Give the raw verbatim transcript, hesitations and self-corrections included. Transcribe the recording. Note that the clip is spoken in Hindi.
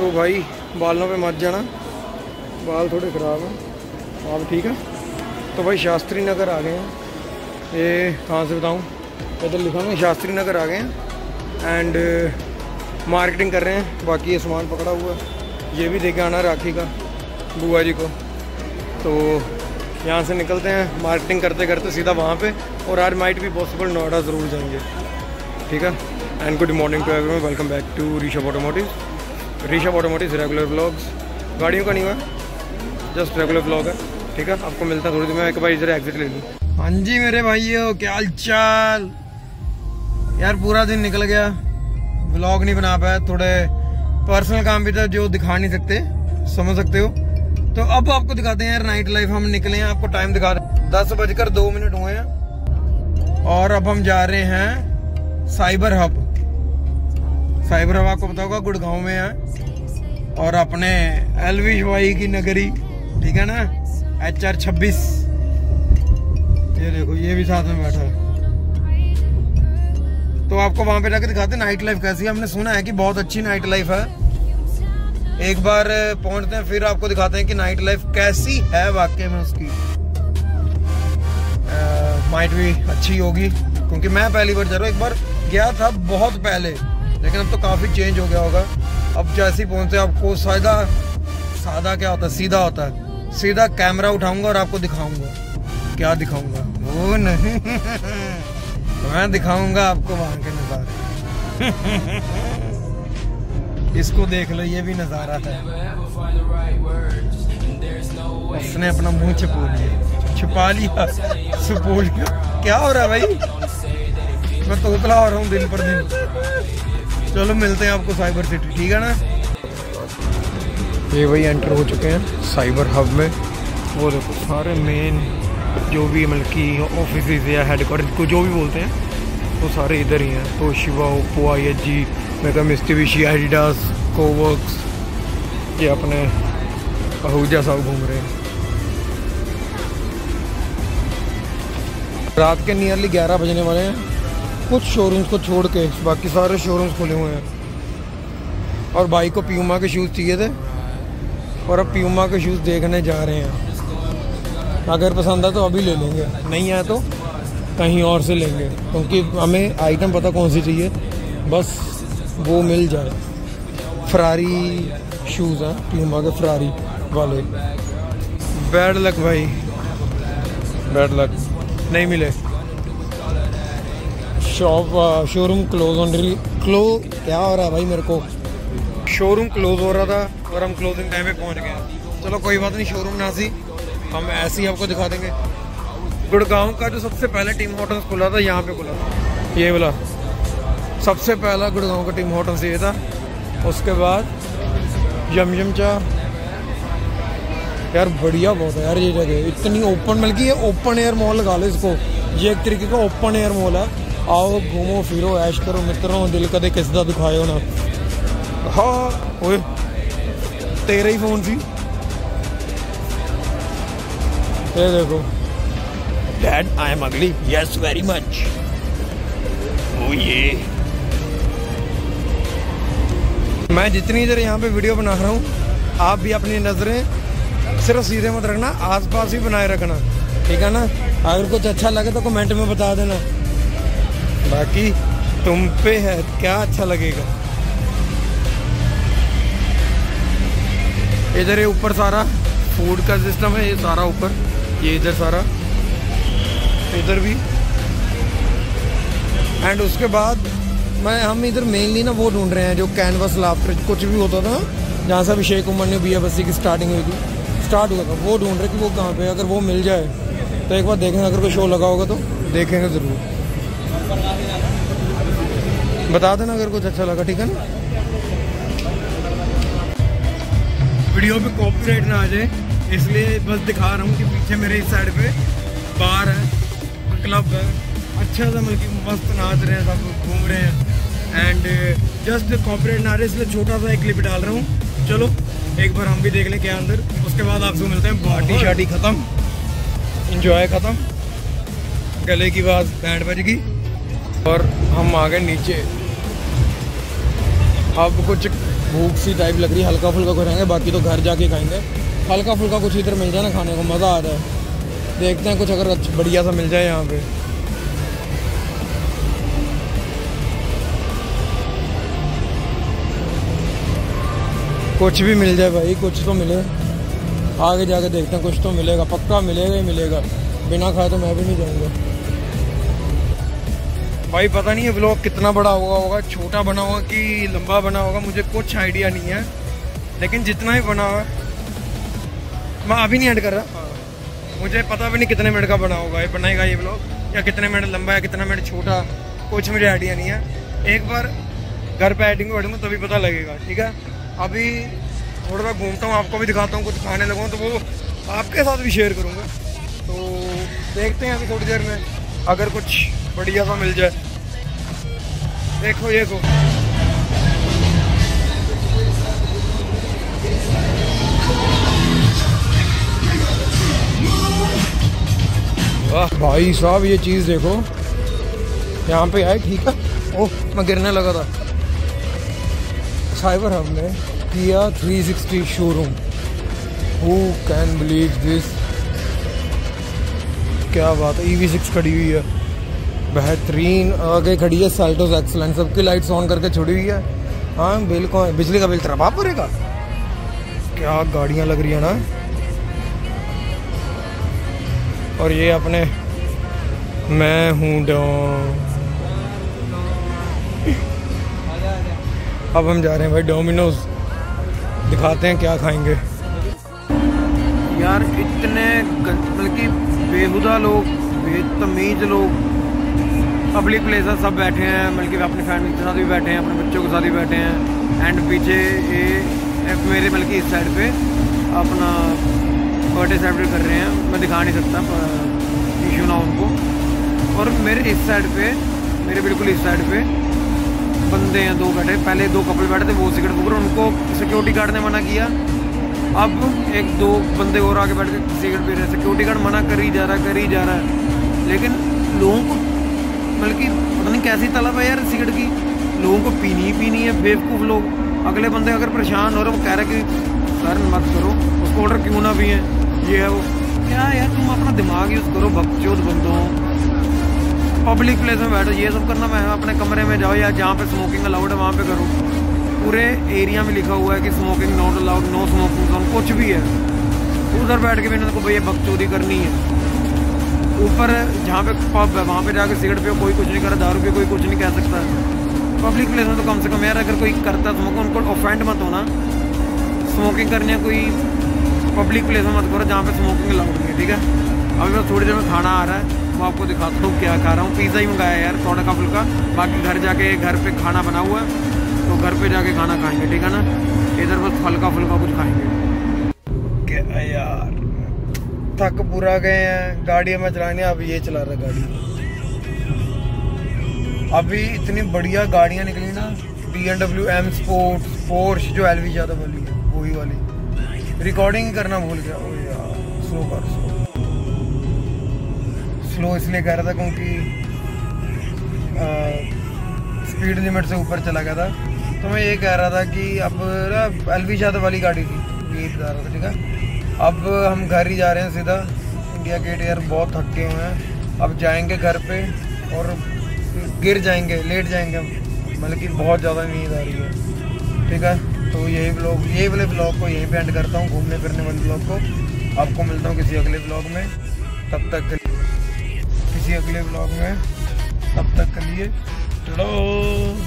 तो भाई बालों पे मत जाना, बाल थोड़े ख़राब हैं। आप ठीक है? तो भाई शास्त्री नगर आ गए हैं, ये कहाँ से बताऊँ, इधर लिखा मैं शास्त्री नगर आ गए हैं एंड मार्केटिंग कर रहे हैं। बाकी ये सामान पकड़ा हुआ है, ये भी देके आना राखी का बुआ जी को। तो यहाँ से निकलते हैं मार्केटिंग करते करते सीधा वहाँ पे, और आज माइट भी पॉसिबल नोएडा ज़रूर जाएंगे। ठीक है, and good morning to everyone, welcome back to Rishabh Automotives. Rishabh Automotives regular vlogs, गाड़ियों का नहीं हुआ, जस्ट रेगुलर व्लॉग है। ठीक है, आपको मिलता है थोड़ी देर में। एक बार इधर एग्जिट ले लूँ। हाँ जी मेरे भाइयों, क्या हाल चाल यार, पूरा दिन निकल गया, व्लॉग नहीं बना पाया, थोड़े पर्सनल काम भी था जो दिखा नहीं सकते, समझ सकते हो। तो अब आपको दिखाते हैं यार नाइट लाइफ। हम निकले हैं, आपको टाइम दिखा रहे हैं, दस बजकर दो मिनट हुए हैं और अब हम जा रहे हैं साइबर हब। साइबर हब आपको पता होगा गुड़गांव में है, और अपने एलविश भाई की नगरी। ठीक है ना, एच आर छब्बीस। ये देखो, ये भी साथ में बैठा है। तो आपको वहां पे जाके दिखाते हैं नाइट लाइफ कैसी है। हमने सुना है कि बहुत अच्छी नाइट लाइफ है। एक बार पहुंचते हैं, फिर आपको दिखाते हैं कि नाइट लाइफ कैसी है वाकई में उसकी। माइट भी अच्छी होगी, क्योंकि मैं पहली बार जा रहा हूँ। एक बार गया था बहुत पहले, लेकिन अब तो काफ़ी चेंज हो गया होगा। अब जैसे ही पहुँचते आपको सादा सादा क्या होता है, सीधा होता है। सीधा कैमरा उठाऊंगा और आपको दिखाऊंगा। क्या दिखाऊंगा? वो नहीं मैं दिखाऊंगा आपको वहाँ के नज़ारे। इसको देख लो, ये भी नज़ारा है। उसने अपना मुंह छुपा लिया, छुपा लिया, सुपोल लिया। क्या हो रहा है भाई, मैं तोतला हो रहा हूँ दिन पर दिन। चलो मिलते हैं आपको साइबर सिटी। ठीक है ना, ये भाई एंटर हो चुके हैं साइबर हब में। वो देखो सारे मेन जो भी मतलब की ऑफिस या हेडक्वार्टर को जो भी बोलते हैं वो सारे इधर ही हैं। तो Shiva, Oppo, I H G, Mega Mitsubishi, Adidas, कोवर्क्स, ये अपने आहूजा साहब घूम रहे हैं। रात के नियरली ग्यारह बजने वाले हैं, कुछ शोरूम्स को छोड़ के बाकी सारे शोरूम्स खुले हुए हैं। और भाई को प्यूमा के शूज़ चाहिए थे, और अब प्यूमा के शूज़ देखने जा रहे हैं। अगर पसंद आए तो अभी ले लेंगे, नहीं आया तो कहीं और से लेंगे, क्योंकि हमें आइटम पता कौन सी चाहिए, बस वो मिल जाए। फरारी शूज़ हैं प्यूमा के, फरारी वाले। बैड लक भाई, बैड लक, नहीं मिले। शॉप शोरूम क्लोज ऑन री क्लो क्या हो रहा है भाई, मेरे को शोरूम क्लोज हो रहा था और हम क्लोजिंग टाइम पे पहुंच गए। चलो कोई बात नहीं, शोरूम ना सी हम ऐसे ही आपको दिखा देंगे। गुड़गांव का जो सबसे पहले टीम होटल्स खुला था, यहाँ पे खुला था। ये बोला सबसे पहला गुड़गांव का टीम होटल से ये था। उसके बाद यमयम चाह यार, बढ़िया बहुत है यार ये जगह, इतनी ओपन, बल्कि ये ओपन एयर मॉल लगा लो इसको, ये एक तरीके का ओपन एयर मॉल है। आओ घूमो फिरो ऐश करो मित्रों, दिल कदे किस दा दिखायो ना। हाँ ओए तेरे ही फोन सी, ये देखो dad I am ugly, yes very much, ओ ये। मैं जितनी देर यहाँ पे वीडियो बना रहा हूँ, आप भी अपनी नज़रें सिर्फ सीधे मत रखना, आसपास ही बनाए रखना। ठीक है ना, अगर कुछ अच्छा लगे तो कमेंट में बता देना, बाकी तुम पे है क्या अच्छा लगेगा। इधर ये ऊपर सारा फूड का सिस्टम है, ये सारा ऊपर, ये इधर सारा, इधर भी। एंड उसके बाद मैं हम इधर मेनली ना वो ढूंढ रहे हैं जो कैनवस लाफ्टर कुछ भी होता था, जहाँ से अभिषेक उमर ने बी एफ एस सी की स्टार्टिंग हुई थी, स्टार्ट हुआ था, वो ढूंढ रहे कि वो कहाँ पे। अगर वो मिल जाए तो एक बार देखेंगे, अगर कोई शो लगा होगा तो देखेंगे ज़रूर, बता देना अगर कुछ अच्छा लगा। ठीक है ना, वीडियो पे कॉपीराइट ना आ जाए इसलिए बस दिखा रहा हूँ कि पीछे मेरे इस साइड पे बार है, क्लब है, अच्छा था, मतलब कि मस्त नाच रहे हैं सब, घूम रहे हैं। एंड जस्ट कॉपरेट ना रहे इसलिए छोटा सा एक क्लिप डाल रहा हूँ। चलो एक बार हम भी देख लें क्या अंदर, उसके बाद आपसे मिलते हैं। पार्टी शार्टी ख़त्म, इंजॉय ख़त्म, गले की आवाज़ बैंड बज गई और हम आ गए नीचे। अब कुछ भूख सी टाइप लग रही है, हल्का फुल्का कुछ रहेंगे, बाकी तो घर जाके खाएंगे। हल्का फुल्का कुछ इधर मिल जाए ना खाने को, मज़ा आ रहा है। देखते हैं कुछ अगर अच्छा बढ़िया सा मिल जाए यहाँ पे। कुछ भी मिल जाए भाई, कुछ तो मिले, आगे जाके देखते हैं, कुछ तो मिलेगा, पक्का मिलेगा ही मिलेगा। बिना खाए तो मैं भी नहीं जाऊँगा भाई। पता नहीं है व्लॉग कितना बड़ा हुआ होगा, छोटा बना होगा कि लंबा बना होगा, मुझे कुछ आइडिया नहीं है, लेकिन जितना ही बना हुआ मैं अभी नहीं ऐड कर रहा। मुझे पता भी नहीं कितने मिनट का बना होगा, ये बनाएगा ये व्लॉग, या कितने मिनट लंबा है, कितना मिनट छोटा, कुछ मुझे आइडिया नहीं है। एक बार घर पर एडिटिंग बैठूँगा तभी पता लगेगा। ठीक है, अभी थोड़ा सा घूमता हूँ, आपको भी दिखाता हूँ, कुछ खाने लगूँ तो वो आपके साथ भी शेयर करूँगा। तो देखते हैं अभी थोड़ी देर में, अगर कुछ बढ़िया सा मिल जाए। देखो ये को वाह भाई साहब, ये चीज़ देखो यहाँ पे आए। ठीक है, ओह मैं गिरने लगा था। साइबर हब में किया three sixty showroom, who can believe this. क्या बात है, ईवी सिक्स खड़ी हुई है, बेहतरीन। आगे खड़ी है साल्टोस एक्सलेंस, सबकी लाइट्स ऑन करके छोड़ी हुई है। हाँ बिल को बिजली का बिल तरफ आप पड़ेगा। क्या गाड़ियाँ लग रही है ना। और ये अपने मैं हूँ डॉम, अब हम जा रहे हैं भाई डोमिनोज, दिखाते हैं क्या खाएंगे। यार इतने बल्कि बेहुदा लोग, बेतमीज लोग, पब्लिक प्लेसेस सब बैठे हैं, बल्कि अपनी फैमिली के साथ भी बैठे हैं, अपने बच्चों के साथ भी बैठे हैं। एंड पीछे ये मेरे बल्कि इस साइड पे अपना बर्थडे सेलिब्रेट कर रहे हैं, मैं दिखा नहीं सकता इशू ना उनको। और मेरे इस साइड पे, मेरे बिल्कुल इस साइड पे बंदे हैं दो बैठे, पहले दो कपल बैठे थे वो सिगरेट फूक रहे, उनको सिक्योरिटी गार्ड ने मना किया। अब एक दो बंदे और आगे बैठ के सिगरेट पी रहे हैं, सिक्योरिटी गार्ड मना कर ही जा रहा है कर ही जा रहा है लेकिन लोगों को बल्कि पता नहीं कैसी तलब है यार सिगरेट की, लोगों को पीनी ही पीनी है। बेवकूफ़ लोग, अगले बंदे अगर परेशान हो रहे हैं, वो कह रहे कि सर मत करो, उसको ऑर्डर क्यों ना पिए, ये है वो। क्या यार तुम अपना दिमाग यूज़ करो, बकचोद बंदो, पब्लिक प्लेस में बैठो, ये सब करना मैं अपने कमरे में जाओ या जहाँ पर स्मोकिंग अलाउड है वहाँ पर करो। पूरे एरिया में लिखा हुआ है कि smoking not allowed, no smoking zone, कुछ भी है, उधर बैठ के भी इन्होंने को भैया बकचोदी करनी है। ऊपर जहाँ पे पब है वहाँ पे जाके सिगरेट पियो, कोई कुछ नहीं कर रहा, दारू पे कोई कुछ नहीं कह सकता। पब्लिक प्लेस में तो कम से कम यार अगर कोई करता स्मोक, उनको ऑफेंड मत होना। स्मोकिंग करने कोई पब्लिक प्लेस में मत करो जहाँ पर स्मोकिंग अलाउड नहीं है। ठीक है, अभी मैं थोड़ी देर में खाना आ रहा है, मैं आपको दिखाता हूँ क्या खा रहा हूँ। पिज़्ज़ा ही मंगाया यार, थोड़ा का फुल्का, बाकी घर जाके घर पर खाना बना हुआ है तो घर पे जाके खाना खाएंगे। ठीक है ना, इधर बस हल्का फुल्का कुछ खाएंगे। क्या यार थक पूरा गए हैं, गाड़ी में चलाने, अब ये चला रहा गाड़ी। अभी इतनी बढ़िया गाड़ियाँ निकली ना, B M W M sport, Porsche जो एलवी ज़्यादा वाली है वही वाली। रिकॉर्डिंग करना भूल गया, ओ यार स्लो कर स्लो, स्लो इसलिए कह रहा था क्योंकि स्पीड लिमिट से ऊपर चला गया था। तो मैं ये कह रहा था कि अब एलवी ज़्यादा वाली गाड़ी थी, ये बता रहा था। ठीक है, अब हम घर ही जा रहे हैं सीधा इंडिया गेट। यार बहुत थके हुए हैं, अब जाएंगे घर पे और गिर जाएंगे, लेट जाएंगे हम, बल्कि बहुत ज़्यादा नींद आ रही है। ठीक है, तो यही ब्लॉग, यही वाले ब्लॉग को यहीं पे एंड करता हूँ, घूमने फिरने वाले ब्लॉग को। आपको मिलता हूँ किसी अगले ब्लॉग में, तब तक किसी अगले ब्लॉग में तब तक के लिए हेलो।